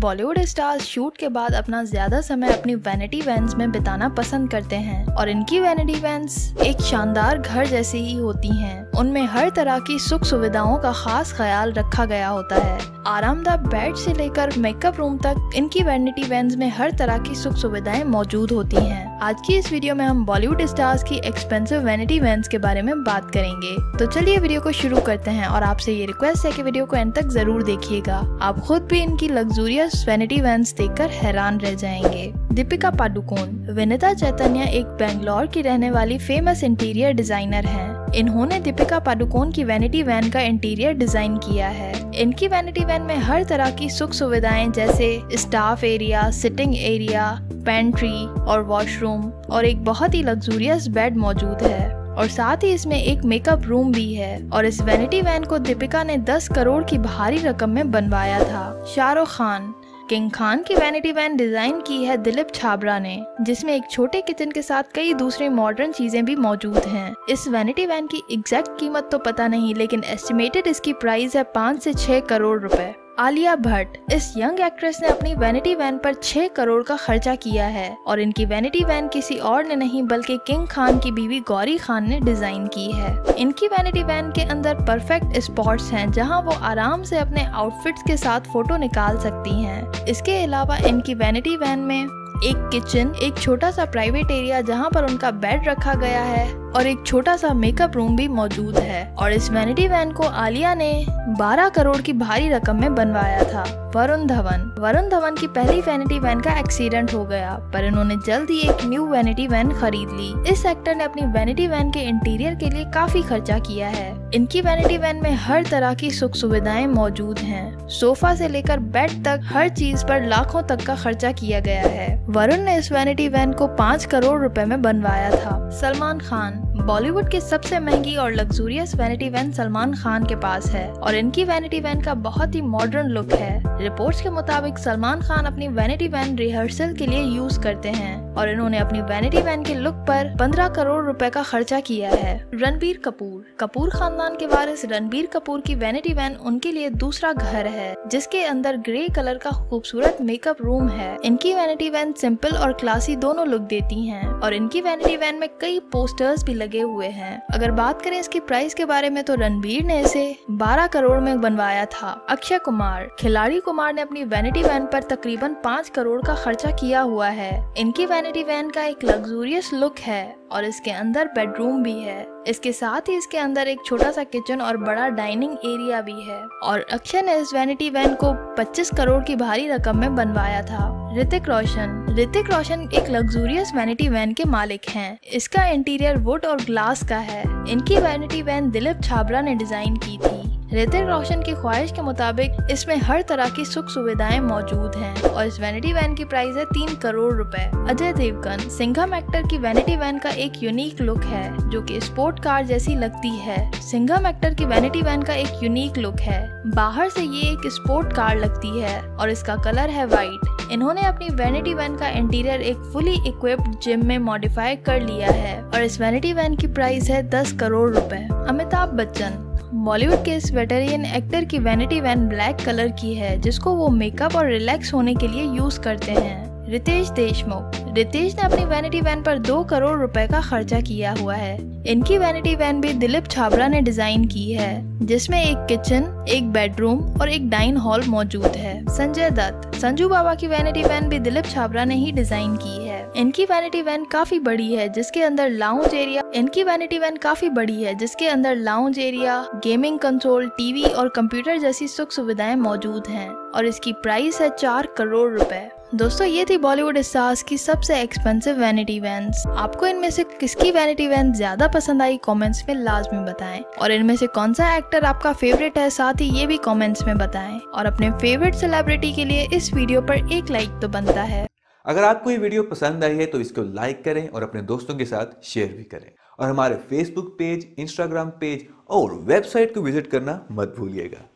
Bollywood stars shoot के बाद अपना ज्यादा समय अपनी वैनिटी वैन्स में बिताना पसंद करते हैं और इनकी वैनिटी वैन्स एक शानदार घर जैसी ही होती हैं। उनमें हर तरह की सुख सुविधाओं का खास ख्याल रखा गया होता है। आरामदायक बेड से लेकर मेकअप रूम तक इनकी वैनिटी वैन्स में हर तरह की सुख सुविधाएं मौजूद होती हैं। आज की इस वीडियो में हम बॉलीवुड स्टार्स की एक्सपेंसिव वैनिटी वैन्स के बारे में बात करेंगे। तो चलिए वीडियो को शुरू करते हैं और आपसे ये रिक्वेस्ट है कि वीडियो को एंड तक जरूर देखिएगा। आप खुद भी इनकी लग्जूरियस वैनिटी वैन्स देखकर हैरान रह जाएंगे। दीपिका पादुकोण, विनिता चैतन्य एक बेंगलोर की रहने वाली फेमस इंटीरियर डिजाइनर हैं। इन्होंने दीपिका पादुकोण की वैनिटी वैन का इंटीरियर डिजाइन किया है। इनकी वैनिटी वैन में हर तरह की सुख सुविधाएं जैसे staff area, sitting area, pantry और वॉशरूम और एक बहुत ही लग्जूरियस बेड मौजूद है और साथ ही इसमें एक मेकअप रूम भी है। और इस वैनिटी वैन को दीपिका ने 10 करोड़ की भारी रकम में बनवाया था। शाहरुख खान, किंग खान की वैनिटी वैन डिजाइन की है दिलीप छाबड़ा ने, जिसमें एक छोटे किचन के साथ कई दूसरी मॉडर्न चीजें भी मौजूद हैं। इस वैनिटी वैन की एग्जैक्ट कीमत तो पता नहीं, लेकिन एस्टिमेटेड इसकी प्राइस है 5 से 6 करोड़ रुपए। आलिया भट्ट, इस यंग एक्ट्रेस ने अपनी वैनिटी वैन पर 6 करोड़ का खर्चा किया है और इनकी वैनिटी वैन किसी और ने नहीं बल्कि किंग खान की बीवी गौरी खान ने डिजाइन की है। इनकी वैनिटी वैन के अंदर परफेक्ट स्पॉट्स हैं जहां वो आराम से अपने आउटफिट्स के साथ फोटो निकाल सकती हैं। इसके अलावा इनकी वैनिटी वैन में एक किचन, एक छोटा सा प्राइवेट एरिया जहां पर उनका बेड रखा गया है और एक छोटा सा मेकअप रूम भी मौजूद है। और इस वैनिटी वैन को आलिया ने 12 करोड़ की भारी रकम में बनवाया था। वरुण धवन, की पहली वैनिटी वैन का एक्सीडेंट हो गया, पर इन्होंने जल्द ही एक न्यू वैनिटी वैन खरीद ली। इस एक्टर ने अपनी वैनिटी वैन के इंटीरियर के लिए काफी खर्चा किया है। इनकी वैनिटी वैन में हर तरह की सुख सुविधाएं मौजूद हैं। सोफा से लेकर बेड तक हर चीज पर लाखों तक का खर्चा किया गया है। वरुण ने इस वैनिटी वैन को 5 करोड़ रुपए में बनवाया था। सलमान खान, बॉलीवुड की सबसे महंगी और luxurious vanity van Salman Khan के पास है और इनकी वैनिटी वैन का बहुत ही मॉडर्न लुक है। रिपोर्ट्स के मुताबिक सलमान खान अपनी वैनिटी वैन रिहर्सल के लिए यूज करते हैं और इन्होंने अपनी वैनिटी वैन के लुक पर 15 करोड़ रुपए का खर्चा किया है। रणबीर कपूर, खानदान के वारिस रणबीर कपूर की वैनिटी वैन उनके लिए दूसरा घर है, जिसके अंदर ग्रे कलर का खूबसूरत मेकअप रूम है। इनकी वैनिटी वैन सिंपल और क्लासी दोनों लुक देती है और इनकी वैनिटी वैन में कई पोस्टर्स भी लगे हुए हैं। अगर बात करें इसकी प्राइस के बारे में तो रणबीर ने इसे 12 करोड़ में बनवाया था। अक्षय कुमार, खिलाड़ी कुमार ने अपनी वैनिटी वैन पर तकरीबन 5 करोड़ का खर्चा किया हुआ है। इनकी वैनिटी वैन का एक लग्जूरियस लुक है और इसके अंदर बेडरूम भी है। इसके साथ ही इसके अंदर एक छोटा सा किचन और बड़ा डाइनिंग एरिया भी है। और अक्षय ने इस वैनिटी वैन को 25 करोड़ की भारी रकम में बनवाया था। ऋतिक रोशन, एक लग्जूरियस वैनिटी वैन के मालिक हैं। इसका इंटीरियर वुड और ग्लास का है। इनकी वैनिटी वैन दिलीप छाबड़ा ने डिजाइन की थी। ऋतिक रोशन की ख्वाहिश के मुताबिक इसमें हर तरह की सुख सुविधाएं मौजूद हैं और इस वैनिटी वैन की प्राइस है 3 करोड़ रुपए। अजय देवगन, सिंघम एक्टर की वैनिटी वैन का एक यूनिक लुक है जो कि स्पोर्ट कार जैसी लगती है। बाहर से ये एक स्पोर्ट कार लगती है और इसका कलर है व्हाइट। इन्होंने अपनी वैनिटी वैन का इंटीरियर एक फुली इक्विप्ड जिम में मॉडिफाई कर लिया है और इस वैनिटी वैन की प्राइस है 10 करोड़ रुपए। अमिताभ बच्चन, बॉलीवुड के इस वेटरन एक्टर की वैनिटी वैन ब्लैक कलर की है, जिसको वो मेकअप और रिलैक्स होने के लिए यूज करते हैं। रितेश देशमुख, ने अपनी वैनिटी वैन पर 2 करोड़ रुपए का खर्चा किया हुआ है। इनकी वैनिटी वैन भी दिलीप छाबड़ा ने डिजाइन की है, जिसमें एक किचन, एक बेडरूम और एक डाइन हॉल मौजूद है। संजय दत्त, संजू बाबा की वैनिटी वैन भी दिलीप छाबड़ा ने ही डिजाइन की है। इनकी वैनिटी वैन काफी बड़ी है, जिसके अंदर lounge area gaming console, TV और कंप्यूटर जैसी सुख सुविधाएं मौजूद है और इसकी प्राइस है 4 करोड़ रुपए। दोस्तों, ये थी बॉलीवुड स्टार्स की सबसे एक्सपेंसिव वैनिटी वैन्स। आपको इनमें से किसकी वैनिटी वैन ज्यादा पसंद आई कमेंट्स में लाजमी बताएं और इनमें से कौन सा एक्टर आपका फेवरेट है साथ ही ये भी कमेंट्स में बताएं। और अपने फेवरेट सेलिब्रिटी के लिए इस वीडियो पर एक लाइक तो बनता है। अगर आपको ये वीडियो पसंद आई है तो इसको लाइक करें और अपने दोस्तों के साथ शेयर भी करें और हमारे फेसबुक पेज, इंस्टाग्राम पेज और वेबसाइट को विजिट करना मत भूलिएगा।